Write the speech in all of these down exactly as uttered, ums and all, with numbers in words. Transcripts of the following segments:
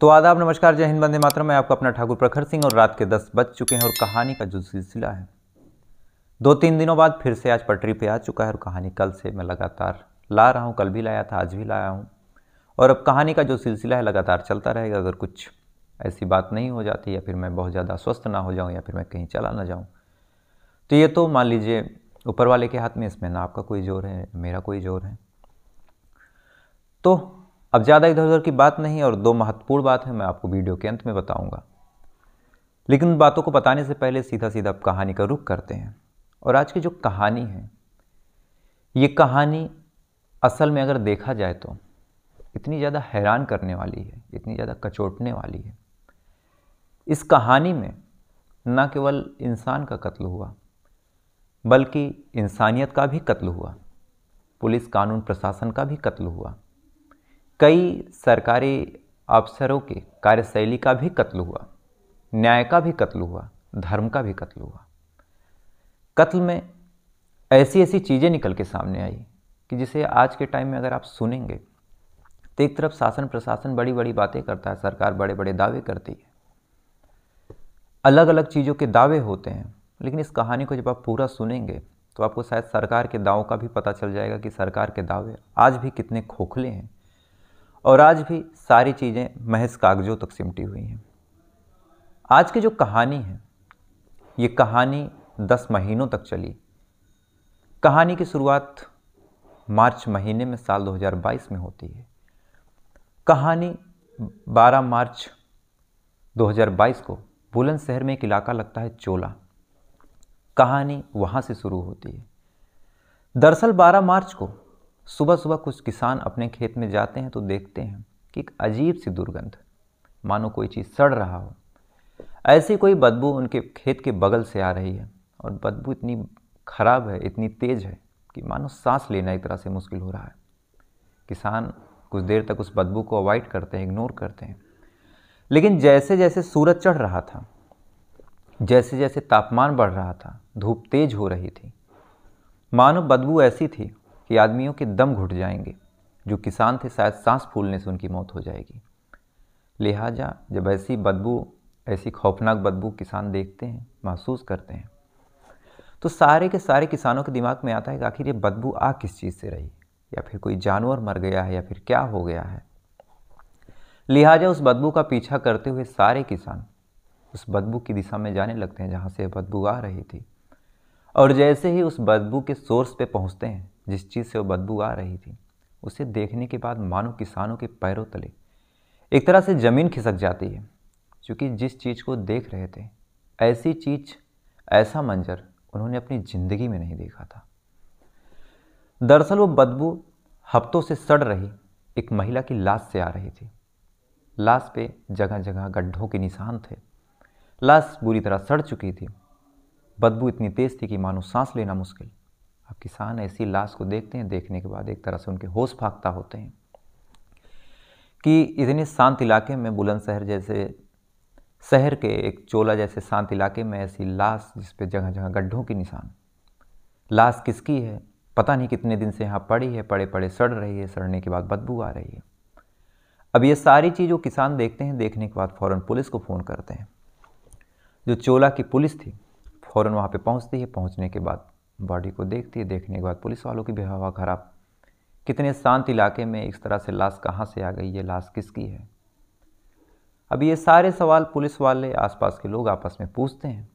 तो आदाब, नमस्कार, जय हिंद, वंदे मातरम। मैं आपका अपना ठाकुर प्रखर सिंह और रात के दस बज चुके हैं और कहानी का जो सिलसिला है दो तीन दिनों बाद फिर से आज पटरी पे आ चुका है। और कहानी कल से मैं लगातार ला रहा हूँ, कल भी लाया था, आज भी लाया हूँ, और अब कहानी का जो सिलसिला है लगातार चलता रहेगा। अगर कुछ ऐसी बात नहीं हो जाती या फिर मैं बहुत ज़्यादा अस्वस्थ ना हो जाऊँ या फिर मैं कहीं चला ना जाऊँ तो ये तो मान लीजिए ऊपर वाले के हाथ में, इसमें ना आपका कोई जोर है मेरा कोई जोर है। तो अब ज़्यादा इधर उधर की बात नहीं और दो महत्वपूर्ण बात है मैं आपको वीडियो के अंत में बताऊंगा। लेकिन उन बातों को बताने से पहले सीधा सीधा आप कहानी का रुख करते हैं। और आज की जो कहानी है ये कहानी असल में अगर देखा जाए तो इतनी ज़्यादा हैरान करने वाली है, इतनी ज़्यादा कचोटने वाली है। इस कहानी में न केवल इंसान का कत्ल हुआ बल्कि इंसानियत का भी कत्ल हुआ, पुलिस कानून प्रशासन का भी कत्ल हुआ, कई सरकारी अफसरों के कार्यशैली का भी कत्ल हुआ, न्याय का भी कत्ल हुआ, धर्म का भी कत्ल हुआ। कत्ल में ऐसी ऐसी चीज़ें निकल के सामने आई कि जिसे आज के टाइम में अगर आप सुनेंगे तो एक तरफ शासन प्रशासन बड़ी बड़ी बातें करता है, सरकार बड़े बड़े दावे करती है, अलग अलग चीज़ों के दावे होते हैं। लेकिन इस कहानी को जब आप पूरा सुनेंगे तो आपको शायद सरकार के दावों का भी पता चल जाएगा कि सरकार के दावे आज भी कितने खोखले हैं और आज भी सारी चीज़ें महज कागजों तक सिमटी हुई हैं। आज की जो कहानी है ये कहानी दस महीनों तक चली। कहानी की शुरुआत मार्च महीने में साल दो हज़ार बाईस में होती है। कहानी बारह मार्च दो हज़ार बाईस को बुलंदशहर में एक इलाका लगता है चोला, कहानी वहाँ से शुरू होती है। दरअसल बारह मार्च को सुबह सुबह कुछ किसान अपने खेत में जाते हैं तो देखते हैं कि एक अजीब सी दुर्गंध, मानो कोई चीज़ सड़ रहा हो, ऐसी कोई बदबू उनके खेत के बगल से आ रही है। और बदबू इतनी खराब है, इतनी तेज है कि मानो सांस लेना एक तरह से मुश्किल हो रहा है। किसान कुछ देर तक उस बदबू को अवॉइड करते हैं, इग्नोर करते हैं। लेकिन जैसे जैसे सूरज चढ़ रहा था, जैसे जैसे तापमान बढ़ रहा था, धूप तेज हो रही थी, मानो बदबू ऐसी थी कि आदमियों के दम घुट जाएंगे। जो किसान थे शायद सांस फूलने से उनकी मौत हो जाएगी। लिहाजा जब ऐसी बदबू, ऐसी खौफनाक बदबू किसान देखते हैं, महसूस करते हैं, तो सारे के सारे किसानों के दिमाग में आता है कि आखिर ये बदबू आ किस चीज़ से रही, या फिर कोई जानवर मर गया है या फिर क्या हो गया है। लिहाजा उस बदबू का पीछा करते हुए सारे किसान उस बदबू की दिशा में जाने लगते हैं जहाँ से बदबू आ रही थी। और जैसे ही उस बदबू के सोर्स पे पहुँचते हैं, जिस चीज़ से वो बदबू आ रही थी, उसे देखने के बाद मानो किसानों के पैरों तले एक तरह से ज़मीन खिसक जाती है। क्योंकि जिस चीज़ को देख रहे थे ऐसी चीज़, ऐसा मंजर उन्होंने अपनी ज़िंदगी में नहीं देखा था। दरअसल वो बदबू हफ्तों से सड़ रही एक महिला की लाश से आ रही थी। लाश पे जगह जगह गड्ढों के निशान थे, लाश बुरी तरह सड़ चुकी थी, बदबू इतनी तेज़ थी कि मानो सांस लेना मुश्किल। अब किसान ऐसी लाश को देखते हैं, देखने के बाद एक तरह से उनके होश भागता होते हैं कि इतने शांत इलाके में, बुलंदशहर जैसे शहर के एक चोला जैसे शांत इलाके में ऐसी लाश जिस पे जगह जगह गड्ढों के निशान, लाश किसकी है पता नहीं, कितने दिन से यहाँ पड़ी है, पड़े पड़े सड़ रही है, सड़ने के बाद बदबू आ रही है। अब ये सारी चीज़ वो किसान देखते हैं, देखने के बाद फ़ौरन पुलिस को फ़ोन करते हैं। जो चोला की पुलिस थी फ़ौरन वहाँ पे पहुँचती है। पहुँचने के बाद बॉडी को देखती है, देखने के बाद पुलिस वालों की भी हवा ख़राब, कितने शांत इलाके में इस तरह से लाश कहाँ से आ गई, ये लाश किसकी है। अब ये सारे सवाल पुलिस वाले, आसपास के लोग आपस में पूछते हैं।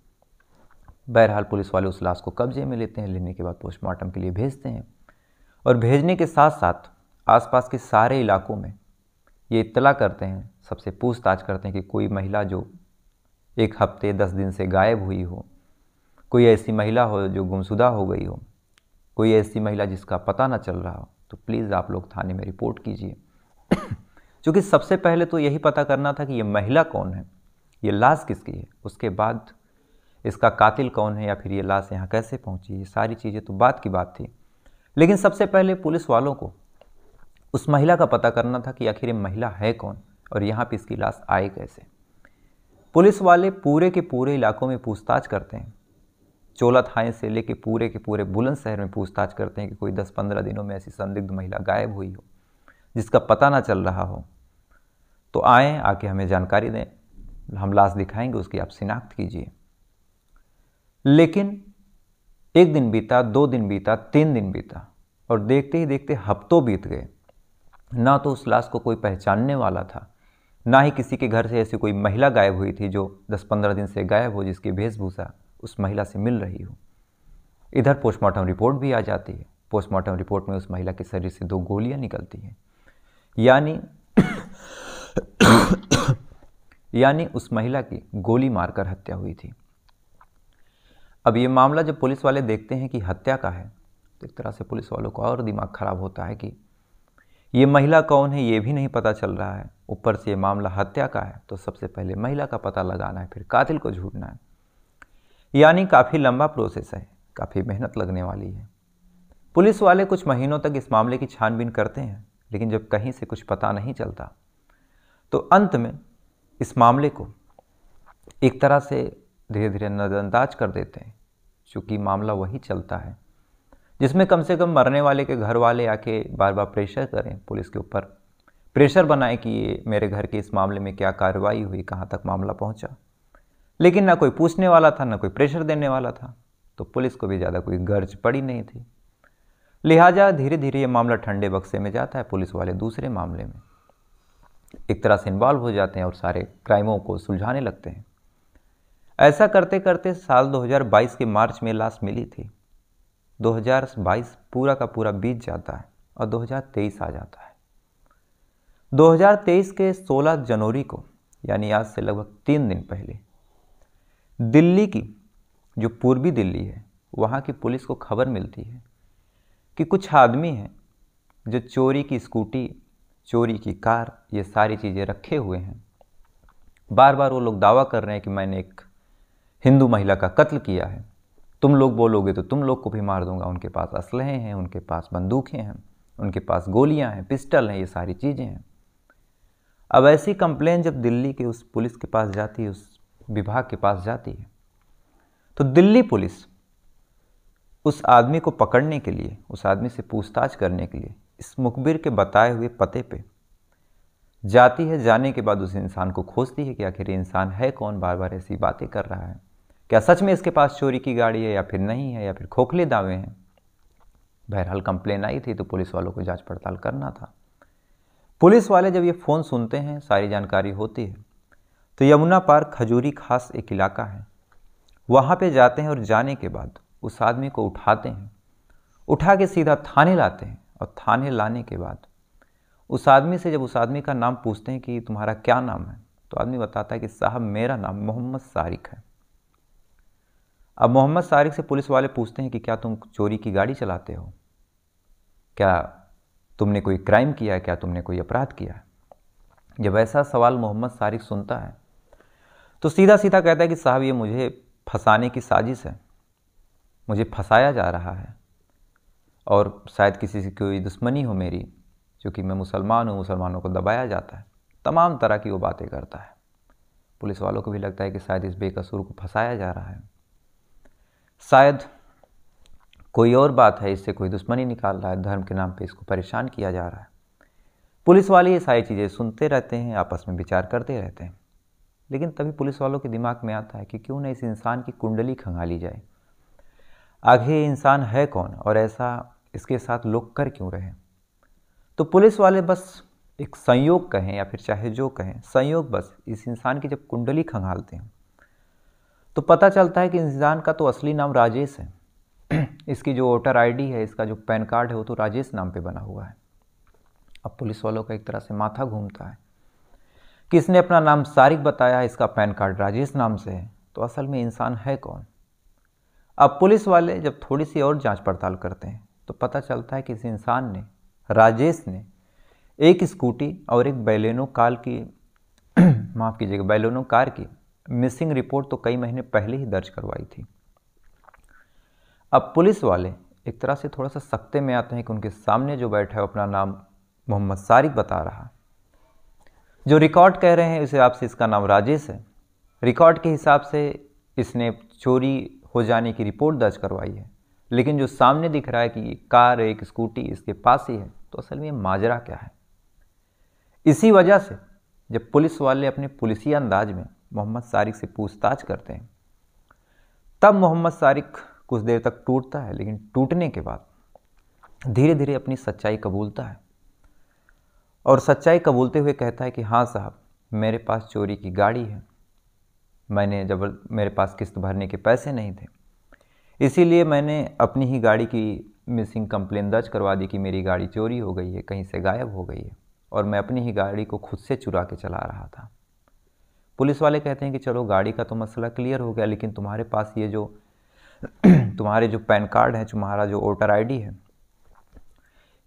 बहरहाल पुलिस वाले उस लाश को कब्जे में लेते हैं, लेने के बाद पोस्टमार्टम के लिए भेजते हैं। और भेजने के साथ साथ आसपास के सारे इलाकों में ये इत्तला करते हैं, सबसे पूछताछ करते हैं कि कोई महिला जो एक हफ्ते दस दिन से गायब हुई हो, कोई ऐसी महिला हो जो गुमशुदा हो गई हो, कोई ऐसी महिला जिसका पता ना चल रहा हो, तो प्लीज़ आप लोग थाने में रिपोर्ट कीजिए। क्योंकि सबसे पहले तो यही पता करना था कि ये महिला कौन है, ये लाश किसकी है, उसके बाद इसका कातिल कौन है या फिर ये लाश यहाँ कैसे पहुँची, ये सारी चीज़ें तो बात की बात थी। लेकिन सबसे पहले पुलिस वालों को उस महिला का पता करना था कि आखिर ये महिला है कौन और यहाँ पे इसकी लाश आई कैसे। पुलिस वाले पूरे के पूरे इलाकों में पूछताछ करते हैं, चोला थाने से लेके पूरे के पूरे बुलंदशहर में पूछताछ करते हैं कि कोई दस पंद्रह दिनों में ऐसी संदिग्ध महिला गायब हुई हो जिसका पता ना चल रहा हो। तो आएँ, आके हमें जानकारी दें, हम लाश दिखाएंगे उसकी, आप शिनाख्त कीजिए। लेकिन एक दिन बीता, दो दिन बीता, तीन दिन बीता और देखते ही देखते हफ्तों बीत गए। ना तो उस लाश को कोई पहचानने वाला था, ना ही किसी के घर से ऐसी कोई महिला गायब हुई थी जो दस पंद्रह दिन से गायब हो, जिसकी वेशभूषा उस महिला से मिल रही हो। इधर पोस्टमार्टम रिपोर्ट भी आ जाती है। पोस्टमार्टम रिपोर्ट में उस महिला के शरीर से दो गोलियां निकलती हैं, यानी यानी उस महिला की गोली मारकर हत्या हुई थी। अब ये मामला जब पुलिस वाले देखते हैं कि हत्या का है, तो एक तरह से पुलिस वालों का और दिमाग ख़राब होता है कि ये महिला कौन है ये भी नहीं पता चल रहा है, ऊपर से ये मामला हत्या का है, तो सबसे पहले महिला का पता लगाना है, फिर कातिल को ढूंढना है। यानी काफ़ी लंबा प्रोसेस है, काफ़ी मेहनत लगने वाली है। पुलिस वाले कुछ महीनों तक इस मामले की छानबीन करते हैं, लेकिन जब कहीं से कुछ पता नहीं चलता, तो अंत में इस मामले को एक तरह से धीरे धीरे नज़रअंदाज कर देते हैं, क्योंकि मामला वही चलता है जिसमें कम से कम मरने वाले के घर वाले आके बार बार प्रेशर करें, पुलिस के ऊपर प्रेशर बनाएं कि ये मेरे घर के इस मामले में क्या कार्रवाई हुई, कहाँ तक मामला पहुँचा। लेकिन ना कोई पूछने वाला था, ना कोई प्रेशर देने वाला था, तो पुलिस को भी ज़्यादा कोई गर्ज पड़ी नहीं थी। लिहाजा धीरे धीरे ये मामला ठंडे बक्से में जाता है, पुलिस वाले दूसरे मामले में एक तरह से इन्वॉल्व हो जाते हैं और सारे क्राइमों को सुलझाने लगते हैं। ऐसा करते करते साल दो हज़ार बाईस के मार्च में लाश मिली थी। दो हज़ार बाईस पूरा का पूरा बीत जाता है और दो हज़ार तेईस आ जाता है। दो हज़ार तेईस के सोलह जनवरी को, यानी आज से लगभग तीन दिन पहले, दिल्ली की, जो पूर्वी दिल्ली है, वहाँ की पुलिस को खबर मिलती है कि कुछ आदमी हैं जो चोरी की स्कूटी, चोरी की कार, ये सारी चीज़ें रखे हुए हैं। बार बार वो लोग दावा कर रहे हैं कि मैंने एक हिंदू महिला का कत्ल किया है, तुम लोग बोलोगे तो तुम लोग को भी मार दूंगा। उनके पास असलहे हैं, उनके पास बंदूकें हैं, उनके पास गोलियां हैं, पिस्टल हैं, ये सारी चीज़ें हैं। अब ऐसी कंप्लेन जब दिल्ली के उस पुलिस के पास जाती है, उस विभाग के पास जाती है, तो दिल्ली पुलिस उस आदमी को पकड़ने के लिए, उस आदमी से पूछताछ करने के लिए इस मुखबिर के बताए हुए पते पे जाती है। जाने के बाद उस इंसान को खोजती है कि आखिर इंसान है कौन, बार बार ऐसी बातें कर रहा है, क्या सच में इसके पास चोरी की गाड़ी है या फिर नहीं है, या फिर खोखले दावे हैं। बहरहाल कंप्लेन आई थी तो पुलिस वालों को जांच पड़ताल करना था। पुलिस वाले जब ये फ़ोन सुनते हैं, सारी जानकारी होती है, तो यमुना पार खजूरी खास एक इलाका है, वहाँ पर जाते हैं और जाने के बाद उस आदमी को उठाते हैं, उठा के सीधा थाने लाते हैं। और थाने लाने के बाद उस आदमी से जब उस आदमी का नाम पूछते हैं कि तुम्हारा क्या नाम है, तो आदमी बताता है कि साहब मेरा नाम मोहम्मद शारिक है। अब मोहम्मद शारिक से पुलिस वाले पूछते हैं कि क्या तुम चोरी की गाड़ी चलाते हो, क्या तुमने कोई क्राइम किया है, क्या तुमने कोई अपराध किया है। जब ऐसा सवाल मोहम्मद शारिक सुनता है तो सीधा सीधा कहता है कि साहब ये मुझे फंसाने की साजिश है, मुझे फंसाया जा रहा है और शायद किसी से कोई दुश्मनी हो मेरी, क्योंकि मैं मुसलमान हूँ, मुसलमानों को दबाया जाता है। तमाम तरह की वो बातें करता है। पुलिस वालों को भी लगता है कि शायद इस बेकसूर को फंसाया जा रहा है, शायद कोई और बात है, इससे कोई दुश्मनी निकाल रहा है, धर्म के नाम पे इसको परेशान किया जा रहा है। पुलिस वाले ये सारी चीज़ें सुनते रहते हैं, आपस में विचार करते रहते हैं। लेकिन तभी पुलिस वालों के दिमाग में आता है कि क्यों ना इस इंसान की कुंडली खंगाली जाए, आखिर ये इंसान है कौन और ऐसा इसके साथ लोग कर क्यों रहे। तो पुलिस वाले बस एक संयोग कहें या फिर चाहे जो कहें, संयोग बस इस इंसान की जब कुंडली खंगालते हैं तो पता चलता है कि इंसान का तो असली नाम राजेश है, इसकी जो वोटर आईडी है, इसका जो पैन कार्ड है, वो तो राजेश नाम पे बना हुआ है। अब पुलिस वालों का एक तरह से माथा घूमता है कि इसने अपना नाम शारिक बताया, इसका पैन कार्ड राजेश नाम से है, तो असल में इंसान है कौन। अब पुलिस वाले जब थोड़ी सी और जांच पड़ताल करते हैं तो पता चलता है कि इस इंसान ने, राजेश ने, एक स्कूटी और एक बैलेनो कार की माफ़ कीजिएगा बैलेनो कार की मिसिंग रिपोर्ट तो कई महीने पहले ही दर्ज करवाई थी। अब पुलिस वाले एक तरह से थोड़ा सा सख्ते में आते हैं कि उनके सामने जो बैठा है अपना नाम मोहम्मद शारिक बता रहा, जो रिकॉर्ड कह रहे हैं उस हिसाब से इसका नाम राजेश है, रिकॉर्ड के हिसाब से इसने चोरी हो जाने की रिपोर्ट दर्ज करवाई है, लेकिन जो सामने दिख रहा है कि ये कार, एक स्कूटी इसके पास ही है, तो असल में माजरा क्या है। इसी वजह से जब पुलिस वाले अपने पुलिसी अंदाज में मोहम्मद शारिक से पूछताछ करते हैं, तब मोहम्मद शारिक कुछ देर तक टूटता है, लेकिन टूटने के बाद धीरे धीरे अपनी सच्चाई कबूलता है और सच्चाई कबूलते हुए कहता है कि हाँ साहब, मेरे पास चोरी की गाड़ी है, मैंने जबर मेरे पास किस्त भरने के पैसे नहीं थे, इसीलिए मैंने अपनी ही गाड़ी की मिसिंग कंप्लेन दर्ज करवा दी कि मेरी गाड़ी चोरी हो गई है, कहीं से गायब हो गई है और मैं अपनी ही गाड़ी को खुद से चुरा के चला रहा था। पुलिस वाले कहते हैं कि चलो गाड़ी का तो मसला क्लियर हो गया, लेकिन तुम्हारे पास ये जो तुम्हारे जो पैन कार्ड है, तुम्हारा जो वोटर आईडी है,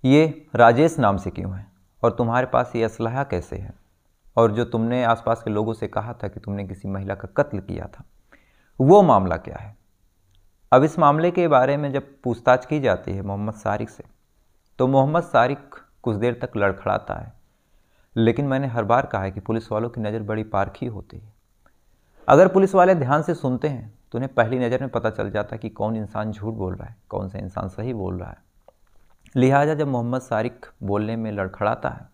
ये राजेश नाम से क्यों है और तुम्हारे पास ये असलहा कैसे है? और जो तुमने आसपास के लोगों से कहा था कि तुमने किसी महिला का कत्ल किया था, वो मामला क्या है? अब इस मामले के बारे में जब पूछताछ की जाती है मोहम्मद शारिक से, तो मोहम्मद शारिक कुछ देर तक लड़खड़ाता है, लेकिन मैंने हर बार कहा है कि पुलिस वालों की नज़र बड़ी पारखी होती है। अगर पुलिस वाले ध्यान से सुनते हैं तो उन्हें पहली नज़र में पता चल जाता है कि कौन इंसान झूठ बोल रहा है, कौन सा इंसान सही बोल रहा है। लिहाजा जब मोहम्मद शारिक बोलने में लड़खड़ाता है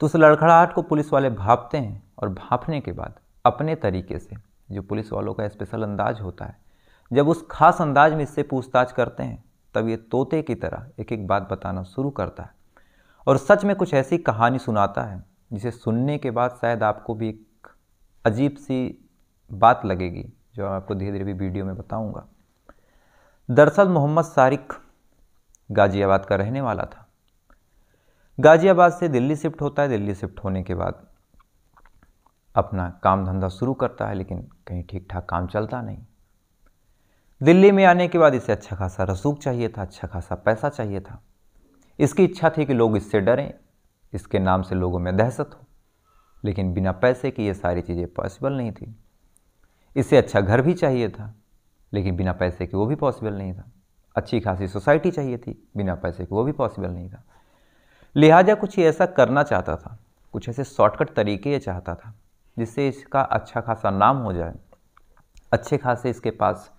तो उस लड़खड़ाहट को पुलिस वाले भांपते हैं और भांपने के बाद अपने तरीके से, जो पुलिस वालों का स्पेशल अंदाज होता है, जब उस खास अंदाज में इससे पूछताछ करते हैं, तब ये तोते की तरह एक एक बात बताना शुरू करता है और सच में कुछ ऐसी कहानी सुनाता है जिसे सुनने के बाद शायद आपको भी एक अजीब सी बात लगेगी, जो मैं आपको धीरे धीरे भी वीडियो में बताऊंगा। दरअसल मोहम्मद शारिक गाजियाबाद का रहने वाला था। गाजियाबाद से दिल्ली शिफ्ट होता है। दिल्ली शिफ्ट होने के बाद अपना काम धंधा शुरू करता है, लेकिन कहीं ठीक ठाक काम चलता नहीं। दिल्ली में आने के बाद इसे अच्छा खासा रसूख चाहिए था, अच्छा खासा पैसा चाहिए था। इसकी इच्छा थी कि लोग इससे डरें, इसके नाम से लोगों में दहशत हो, लेकिन बिना पैसे की ये सारी चीज़ें पॉसिबल नहीं थी। इससे अच्छा घर भी चाहिए था, लेकिन बिना पैसे के वो भी पॉसिबल नहीं था। अच्छी खासी सोसाइटी चाहिए थी, बिना पैसे के वो भी पॉसिबल नहीं था। लिहाजा कुछ ऐसा करना चाहता था, कुछ ऐसे शॉर्टकट तरीके ये चाहता था जिससे इसका अच्छा खासा नाम हो जाए, अच्छे खासे इसके पास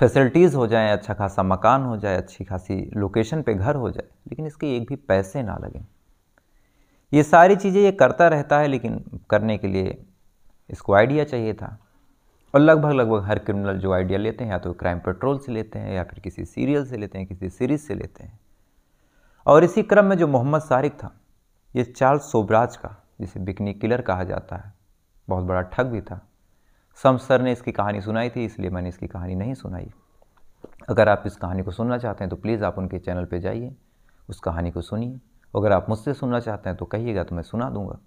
फैसिलिटीज़ हो जाएं, अच्छा खासा मकान हो जाए, अच्छी खासी लोकेशन पे घर हो जाए, लेकिन इसके एक भी पैसे ना लगे। ये सारी चीज़ें ये करता रहता है, लेकिन करने के लिए इसको आइडिया चाहिए था। और लगभग लगभग हर क्रिमिनल जो आइडिया लेते हैं, या तो क्राइम पेट्रोल से लेते हैं, या फिर किसी सीरियल से लेते हैं, किसी सीरीज़ से लेते हैं। और इसी क्रम में जो मोहम्मद शारिक था, ये चार्ल्स सोबराज का, जिसे बिकनी किलर कहा जाता है, बहुत बड़ा ठग भी था। सम सर ने इसकी कहानी सुनाई थी, इसलिए मैंने इसकी कहानी नहीं सुनाई। अगर आप इस कहानी को सुनना चाहते हैं तो प्लीज़ आप उनके चैनल पे जाइए, उस कहानी को सुनिए। अगर आप मुझसे सुनना चाहते हैं तो कहिएगा तो मैं सुना दूंगा।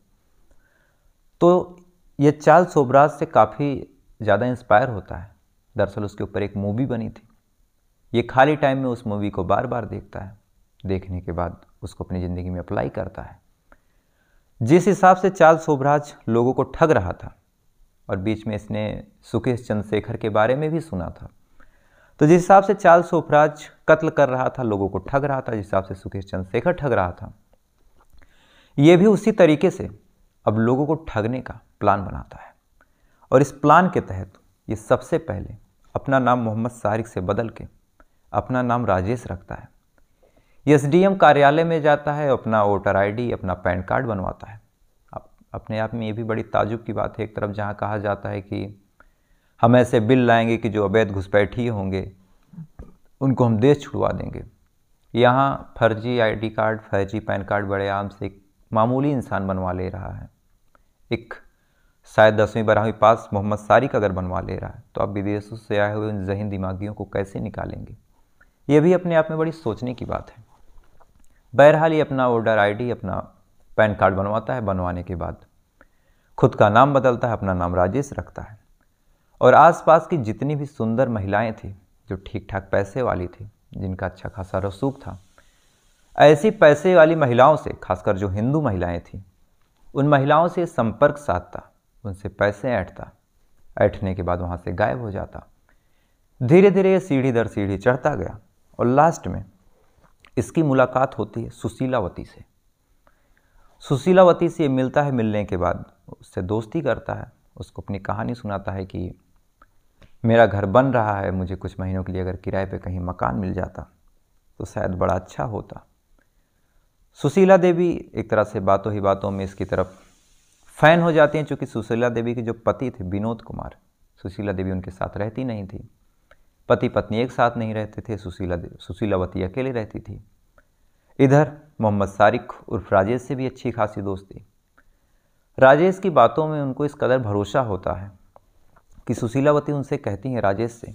तो ये चार्ल्स सोबराज से काफ़ी ज़्यादा इंस्पायर होता है। दरअसल उसके ऊपर एक मूवी बनी थी। ये खाली टाइम में उस मूवी को बार बार देखता है, देखने के बाद उसको अपनी ज़िंदगी में अप्लाई करता है। जिस हिसाब से चार्ल्स सोबराज लोगों को ठग रहा था, और बीच में इसने सुकेश चंद्रशेखर के बारे में भी सुना था, तो जिस हिसाब से चार्ल्स सोबराज कत्ल कर रहा था, लोगों को ठग रहा था, जिस हिसाब से सुकेश चंद्रशेखर ठग रहा था, ये भी उसी तरीके से अब लोगों को ठगने का प्लान बनाता है। और इस प्लान के तहत ये सबसे पहले अपना नाम मोहम्मद शारिक से बदल के अपना नाम राजेश रखता है। एस डी एम कार्यालय में जाता है, अपना वोटर आई डी, अपना पैन कार्ड बनवाता है। अपने आप में ये भी बड़ी ताजुब की बात है। एक तरफ जहाँ कहा जाता है कि हम ऐसे बिल लाएंगे कि जो अवैध घुसपैठिए होंगे उनको हम देश छुड़वा देंगे, यहाँ फर्जी आईडी कार्ड, फर्जी पैन कार्ड बड़े आराम से एक मामूली इंसान बनवा ले रहा है। एक शायद दसवीं बारहवीं पास मोहम्मद शारिक अगर बनवा ले रहा है, तो आप विदेशों से आए हुए उन जहन दिमागियों को कैसे निकालेंगे? ये भी अपने आप में बड़ी सोचने की बात है। बहरहाल ये अपना वोटर आई डी, अपना पैन कार्ड बनवाता है। बनवाने के बाद खुद का नाम बदलता है, अपना नाम राजेश रखता है। और आसपास की जितनी भी सुंदर महिलाएं थीं, जो ठीक ठाक पैसे वाली थी, जिनका अच्छा खासा रसूख था, ऐसी पैसे वाली महिलाओं से, खासकर जो हिंदू महिलाएं थीं, उन महिलाओं से संपर्क साधता, उनसे पैसे ऐंठता, ऐंठने के बाद वहाँ से गायब हो जाता। धीरे धीरे ये सीढ़ी दर सीढ़ी चढ़ता गया और लास्ट में इसकी मुलाकात होती है सुशीलावती से। सुशीलावती से मिलता है। मिलने के बाद उससे दोस्ती करता है, उसको अपनी कहानी सुनाता है कि मेरा घर बन रहा है, मुझे कुछ महीनों के लिए अगर किराए पे कहीं मकान मिल जाता तो शायद बड़ा अच्छा होता। सुशीला देवी एक तरह से बातों ही बातों में इसकी तरफ फैन हो जाती हैं, चूँकि सुशीला देवी के जो पति थे विनोद कुमार, सुशीला देवी उनके साथ रहती नहीं थी, पति पत्नी एक साथ नहीं रहते थे, सुशीला देवी सुशीलावती अकेले रहती थी। इधर मोहम्मद शारिक उर्फ राजेश से भी अच्छी खासी दोस्ती। राजेश की बातों में उनको इस कदर भरोसा होता है कि सुशीलावती उनसे कहती हैं राजेश से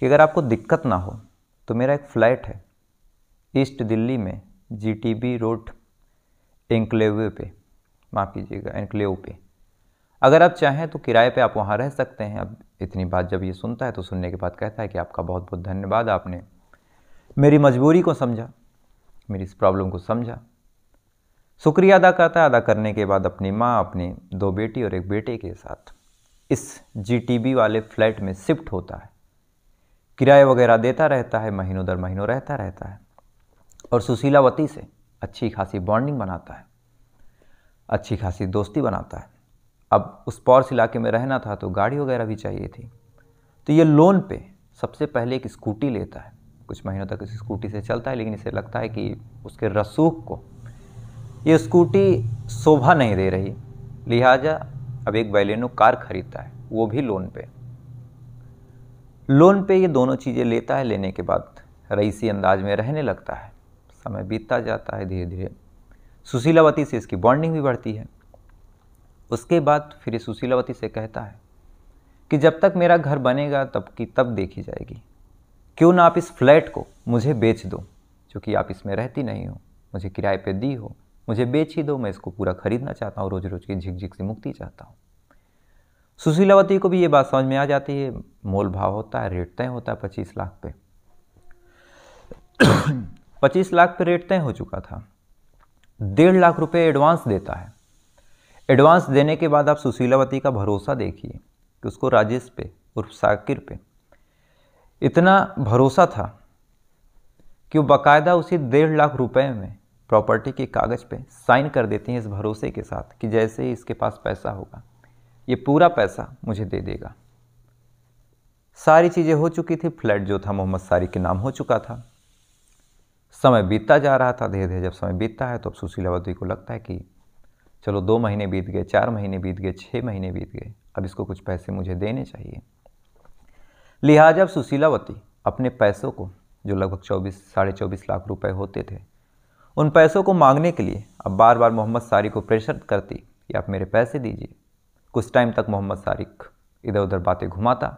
कि अगर आपको दिक्कत ना हो तो मेरा एक फ्लैट है ईस्ट दिल्ली में G T B road enclave पे, माफ़ कीजिएगा एन्क्लेव पे, अगर आप चाहें तो किराए पे आप वहाँ रह सकते हैं। अब इतनी बात जब ये सुनता है तो सुनने के बाद कहता है कि आपका बहुत बहुत धन्यवाद, आपने मेरी मजबूरी को समझा, मेरी इस प्रॉब्लम को समझा। शुक्रिया अदा करता है। अदा करने के बाद अपनी माँ, अपनी दो बेटी और एक बेटे के साथ इस जी टी बी वाले फ्लैट में शिफ्ट होता है। किराए वगैरह देता रहता है, महीनों दर महीनों रहता रहता है और सुशीलावती से अच्छी खासी बॉन्डिंग बनाता है, अच्छी खासी दोस्ती बनाता है। अब उस पॉर्स इलाके में रहना था तो गाड़ी वगैरह भी चाहिए थी, तो ये लोन पे सबसे पहले एक स्कूटी लेता है। कुछ महीनों तक इस स्कूटी से चलता है, लेकिन इसे लगता है कि उसके रसूख को ये स्कूटी शोभा नहीं दे रही, लिहाजा अब एक बैलेनो कार खरीदता है, वो भी लोन पे। लोन पे ये दोनों चीज़ें लेता है। लेने के बाद रईसी अंदाज में रहने लगता है। समय बीतता जाता है, धीरे धीरे सुशीलावती से इसकी बॉन्डिंग भी बढ़ती है। उसके बाद फिर सुशीलावती से कहता है कि जब तक मेरा घर बनेगा तब की तब देखी जाएगी, क्यों ना आप इस फ्लैट को मुझे बेच दो, क्योंकि आप इसमें रहती नहीं हो, मुझे किराए पे दी हो, मुझे बेच ही दो, मैं इसको पूरा खरीदना चाहता हूँ, रोज़ रोज़ की झिकझिक से मुक्ति चाहता हूँ। सुशीलावती को भी ये बात समझ में आ जाती है। मोल भाव होता है, रेट तय होता है पच्चीस लाख पे। पच्चीस लाख पे रेट तय हो चुका था। डेढ़ लाख रुपए एडवांस देता है। एडवांस देने के बाद आप सुशीलावती का भरोसा देखिए कि उसको राजेश पे उर्फ शाकिर पे इतना भरोसा था कि वो बाकायदा उसी डेढ़ लाख रुपए में प्रॉपर्टी के कागज़ पे साइन कर देती हैं, इस भरोसे के साथ कि जैसे ही इसके पास पैसा होगा ये पूरा पैसा मुझे दे देगा। सारी चीज़ें हो चुकी थी। फ्लैट जो था मोहम्मद शारिक के नाम हो चुका था। समय बीतता जा रहा था। धीरे धीरे जब समय बीतता है तो अब सुशीलावती को लगता है कि चलो दो महीने बीत गए, चार महीने बीत गए, छः महीने बीत गए, अब इसको कुछ पैसे मुझे देने चाहिए। लिहाजा अब सुशीलावती अपने पैसों को, जो लगभग चौबीस साढ़े चौबीस लाख रुपए होते थे, उन पैसों को मांगने के लिए अब बार बार मोहम्मद शारिक को प्रेशर करती कि आप मेरे पैसे दीजिए। कुछ टाइम तक मोहम्मद शारिक इधर उधर बातें घुमाता।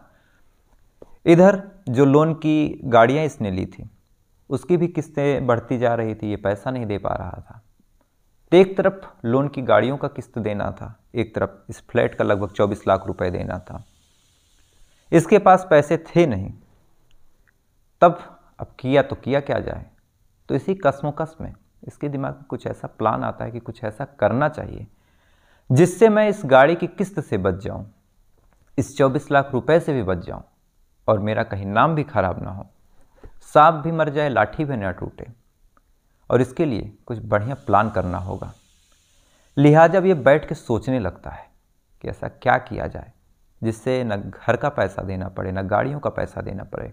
इधर जो लोन की गाड़ियाँ इसने ली थी उसकी भी किस्तें बढ़ती जा रही थी, ये पैसा नहीं दे पा रहा था। तो एक तरफ लोन की गाड़ियों का किस्त देना था, एक तरफ इस फ्लैट का लगभग चौबीस लाख रुपए देना था। इसके पास पैसे थे नहीं। तब अब किया तो किया क्या जाए, तो इसी कसमोकस में इसके दिमाग में कुछ ऐसा प्लान आता है कि कुछ ऐसा करना चाहिए जिससे मैं इस गाड़ी की किस्त से बच जाऊं, इस चौबीस लाख रुपए से भी बच जाऊं और मेरा कहीं नाम भी खराब ना हो, सांप भी मर जाए लाठी भी ना टूटे, और इसके लिए कुछ बढ़िया प्लान करना होगा। लिहाजा अब ये बैठ के सोचने लगता है कि ऐसा क्या किया जाए जिससे न घर का पैसा देना पड़े, न गाड़ियों का पैसा देना पड़े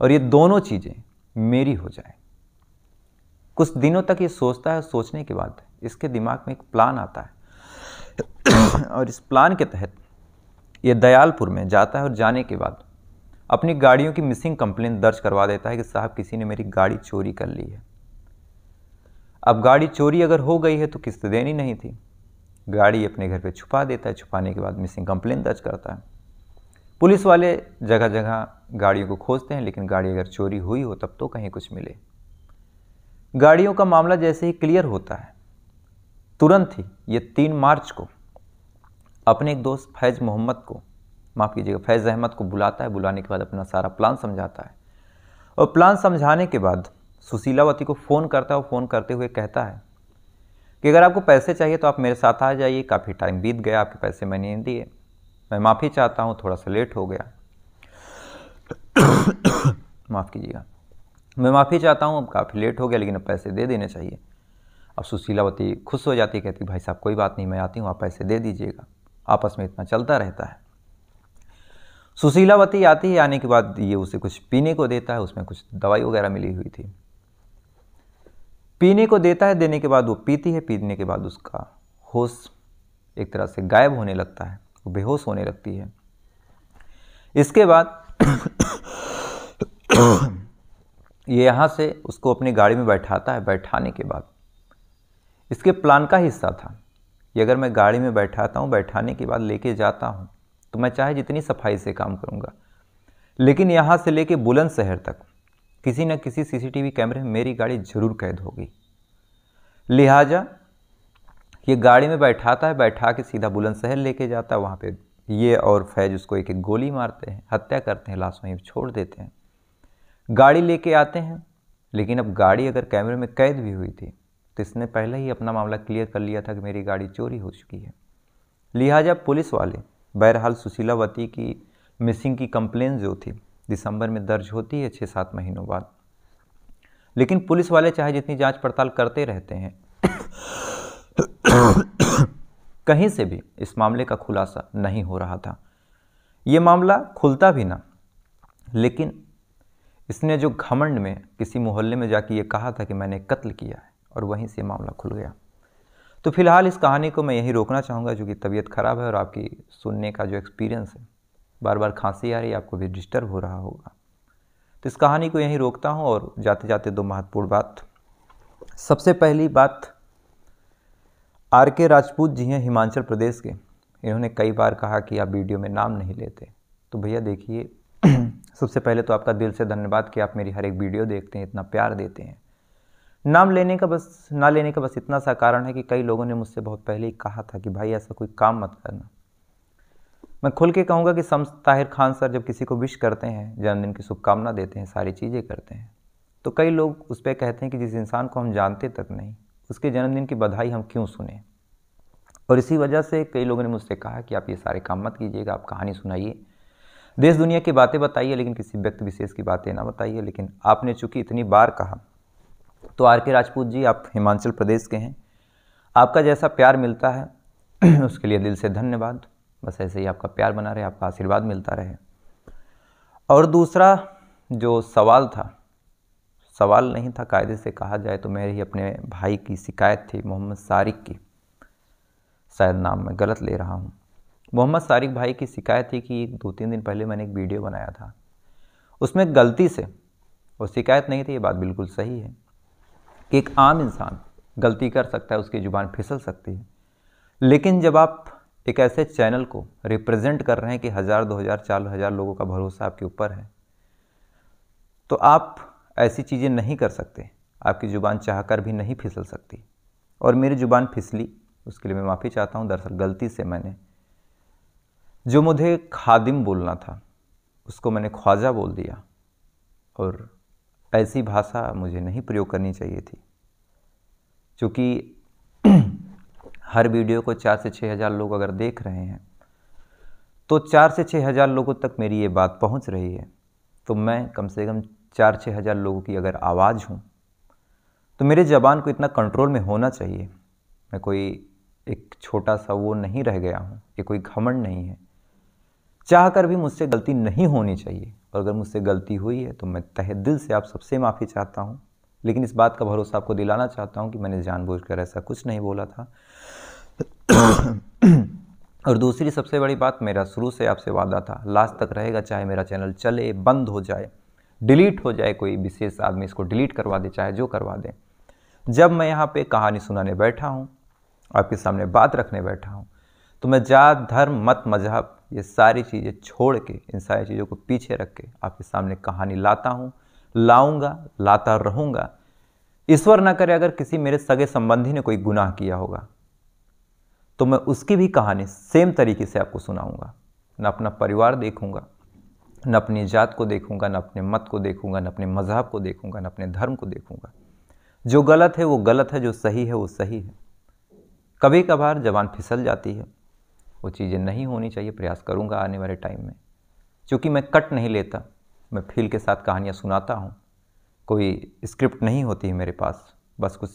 और ये दोनों चीज़ें मेरी हो जाए। कुछ दिनों तक ये सोचता है। सोचने के बाद इसके दिमाग में एक प्लान आता है और इस प्लान के तहत ये दयालपुर में जाता है और जाने के बाद अपनी गाड़ियों की मिसिंग कंप्लेंट दर्ज करवा देता है कि साहब किसी ने मेरी गाड़ी चोरी कर ली है। अब गाड़ी चोरी अगर हो गई है तो किस्त देनी नहीं थी। गाड़ी अपने घर पे छुपा देता है। छुपाने के बाद मिसिंग कंप्लेंट दर्ज करता है। पुलिस वाले जगह जगह गाड़ियों को खोजते हैं, लेकिन गाड़ी अगर चोरी हुई हो तब तो कहीं कुछ मिले। गाड़ियों का मामला जैसे ही क्लियर होता है, तुरंत ही ये तीन मार्च को अपने एक दोस्त फैज मोहम्मद को माफ़ कीजिएगा फैज अहमद को बुलाता है। बुलाने के बाद अपना सारा प्लान समझाता है और प्लान समझाने के बाद सुशीलावती को फ़ोन करता है और फ़ोन करते हुए कहता है कि अगर आपको पैसे चाहिए तो आप मेरे साथ आ जाइए, काफ़ी टाइम बीत गया, आपके पैसे मैंने नहीं दिए, मैं माफ़ी चाहता हूँ, थोड़ा सा लेट हो गया, माफ़ कीजिएगा मैं माफ़ी चाहता हूँ, अब काफ़ी लेट हो गया, लेकिन अब पैसे दे देने चाहिए। अब सुशीलावती खुश हो जाती है, कहती है भाई साहब कोई बात नहीं, मैं आती हूँ, आप पैसे दे दीजिएगा। आपस में इतना चलता रहता है। सुशीलावती आती है। आने के बाद ये उसे कुछ पीने को देता है, उसमें कुछ दवाई वगैरह मिली हुई थी, पीने को देता है। देने के बाद वो पीती है। पीने के बाद उसका होश एक तरह से गायब होने लगता है, वो बेहोश होने लगती है। इसके बाद ये यहाँ से उसको अपनी गाड़ी में बैठाता है। बैठाने के बाद इसके प्लान का हिस्सा था कि अगर मैं गाड़ी में बैठाता हूँ, बैठाने के बाद लेके जाता हूँ, तो मैं चाहे जितनी सफाई से काम करूँगा, लेकिन यहाँ से लेके बुलंदशहर तक किसी न किसी सीसीटीवी कैमरे में मेरी गाड़ी जरूर कैद होगी। लिहाजा ये गाड़ी में बैठाता है, बैठा के सीधा बुलंदशहर लेके जाता है। वहाँ पे ये और फैज उसको एक एक गोली मारते हैं, हत्या करते हैं, लाश वहीं छोड़ देते हैं। गाड़ी लेके आते हैं, लेकिन अब गाड़ी अगर कैमरे में कैद भी हुई थी तो इसने पहले ही अपना मामला क्लियर कर लिया था कि मेरी गाड़ी चोरी हो चुकी है। लिहाजा पुलिस वाले बहरहाल सुशीलावती की मिसिंग की कंप्लेन जो थी दिसंबर में दर्ज होती है छः सात महीनों बाद, लेकिन पुलिस वाले चाहे जितनी जांच पड़ताल करते रहते हैं कहीं से भी इस मामले का खुलासा नहीं हो रहा था। ये मामला खुलता भी ना, लेकिन इसने जो घमंड में किसी मोहल्ले में जाके ये कहा था कि मैंने कत्ल किया है, और वहीं से मामला खुल गया। तो फिलहाल इस कहानी को मैं यहीं रोकना चाहूँगा, जो कि तबीयत ख़राब है और आपकी सुनने का जो एक्सपीरियंस है, बार बार खांसी आ रही है, आपको भी डिस्टर्ब हो रहा होगा। तो इस कहानी को यहीं रोकता हूँ। और जाते जाते दो महत्वपूर्ण बात। सबसे पहली बात, आर के राजपूत जी हैं हिमाचल प्रदेश के। इन्होंने कई बार कहा कि आप वीडियो में नाम नहीं लेते, तो भैया देखिए सबसे पहले तो आपका दिल से धन्यवाद कि आप मेरी हर एक वीडियो देखते हैं, इतना प्यार देते हैं। नाम लेने का बस ना लेने का बस इतना सा कारण है कि कई लोगों ने मुझसे बहुत पहले ही कहा था कि भाई ऐसा कोई काम मत करना। मैं खुल के कहूँगा कि सम ताहिर खान सर जब किसी को विश करते हैं, जन्मदिन की शुभकामना देते हैं, सारी चीज़ें करते हैं, तो कई लोग उस पर कहते हैं कि जिस इंसान को हम जानते तक नहीं उसके जन्मदिन की बधाई हम क्यों सुने। और इसी वजह से कई लोगों ने मुझसे कहा कि आप ये सारे काम मत कीजिएगा, आप कहानी सुनाइए, देश दुनिया की बातें बताइए, लेकिन किसी व्यक्ति विशेष की बातें ना बताइए। लेकिन आपने चूंकि इतनी बार कहा, तो आर के राजपूत जी आप हिमाचल प्रदेश के हैं, आपका जैसा प्यार मिलता है उसके लिए दिल से धन्यवाद। बस ऐसे ही आपका प्यार बना रहे, आपका आशीर्वाद मिलता रहे। और दूसरा जो सवाल था, सवाल नहीं था, कायदे से कहा जाए तो मेरे ही अपने भाई की शिकायत थी, मोहम्मद शारिक की, शायद नाम मैं गलत ले रहा हूँ। मोहम्मद शारिक भाई की शिकायत थी कि दो तीन दिन पहले मैंने एक वीडियो बनाया था, उसमें गलती से, वो शिकायत नहीं थी, ये बात बिल्कुल सही है कि एक आम इंसान गलती कर सकता है, उसकी ज़ुबान फिसल सकती है, लेकिन जब आप एक ऐसे चैनल को रिप्रेजेंट कर रहे हैं कि हज़ार दो हज़ार चार हज़ार लोगों का भरोसा आपके ऊपर है, तो आप ऐसी चीज़ें नहीं कर सकते। आपकी ज़ुबान चाहकर भी नहीं फिसल सकती, और मेरी ज़ुबान फिसली, उसके लिए मैं माफ़ी चाहता हूँ। दरअसल गलती से मैंने जो मुझे खादिम बोलना था उसको मैंने ख्वाजा बोल दिया, और ऐसी भाषा मुझे नहीं प्रयोग करनी चाहिए थी। क्योंकि हर वीडियो को चार से छः हज़ार लोग अगर देख रहे हैं, तो चार से छः हज़ार लोगों तक मेरी ये बात पहुंच रही है, तो मैं कम से कम चार छः हज़ार लोगों की अगर आवाज़ हूँ, तो मेरे ज़बान को इतना कंट्रोल में होना चाहिए। मैं कोई एक छोटा सा वो नहीं रह गया हूँ, ये कोई घमंड नहीं है। चाह कर भी मुझसे गलती नहीं होनी चाहिए, और अगर मुझसे गलती हुई है तो मैं तहे दिल से आप सबसे माफ़ी चाहता हूँ। लेकिन इस बात का भरोसा आपको दिलाना चाहता हूँ कि मैंने जानबूझकर ऐसा कुछ नहीं बोला था। और दूसरी सबसे बड़ी बात, मेरा शुरू से आपसे वादा था, लास्ट तक रहेगा, चाहे मेरा चैनल चले, बंद हो जाए, डिलीट हो जाए, कोई विशेष आदमी इसको डिलीट करवा दे, चाहे जो करवा दे। जब मैं यहाँ पर कहानी सुनाने बैठा हूँ, आपके सामने बात रखने बैठा हूँ, तो मैं जात धर्म मत मजहब ये सारी चीज़ें छोड़ के, इन सारी चीज़ों को पीछे रख के आपके सामने कहानी लाता हूँ, लाऊंगा, लाता रहूँगा। ईश्वर ना करे अगर किसी मेरे सगे संबंधी ने कोई गुनाह किया होगा, तो मैं उसकी भी कहानी सेम तरीके से आपको सुनाऊँगा। ना अपना परिवार देखूँगा, ना अपनी जात को देखूँगा, ना अपने मत को देखूँगा, ना अपने मजहब को देखूँगा, ना अपने धर्म को देखूँगा। जो गलत है वो गलत है, जो सही है वो सही है। कभी कभार जबान फिसल जाती है, वो चीज़ें नहीं होनी चाहिए। प्रयास करूँगा आने वाले टाइम में, क्योंकि मैं कट नहीं लेता, मैं फील के साथ कहानियाँ सुनाता हूँ। कोई स्क्रिप्ट नहीं होती है मेरे पास, बस कुछ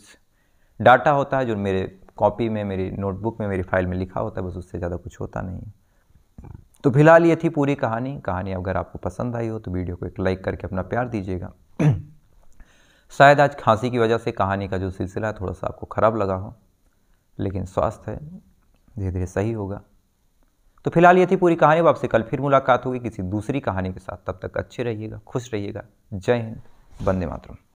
डाटा होता है जो मेरे कॉपी में, मेरी नोटबुक में, मेरी फाइल में लिखा होता है, बस उससे ज़्यादा कुछ होता नहीं है। तो फिलहाल ये थी पूरी कहानी। कहानी अगर आपको पसंद आई हो तो वीडियो को एक लाइक करके अपना प्यार दीजिएगा। शायद आज खांसी की वजह से कहानी का जो सिलसिला है थोड़ा सा आपको ख़राब लगा हो, लेकिन स्वास्थ्य है, धीरे धीरे सही होगा। तो फिलहाल ये थी पूरी कहानी। आपसे कल फिर मुलाकात होगी किसी दूसरी कहानी के साथ। तब तक अच्छे रहिएगा, खुश रहिएगा। जय हिंद, वंदे मातरम।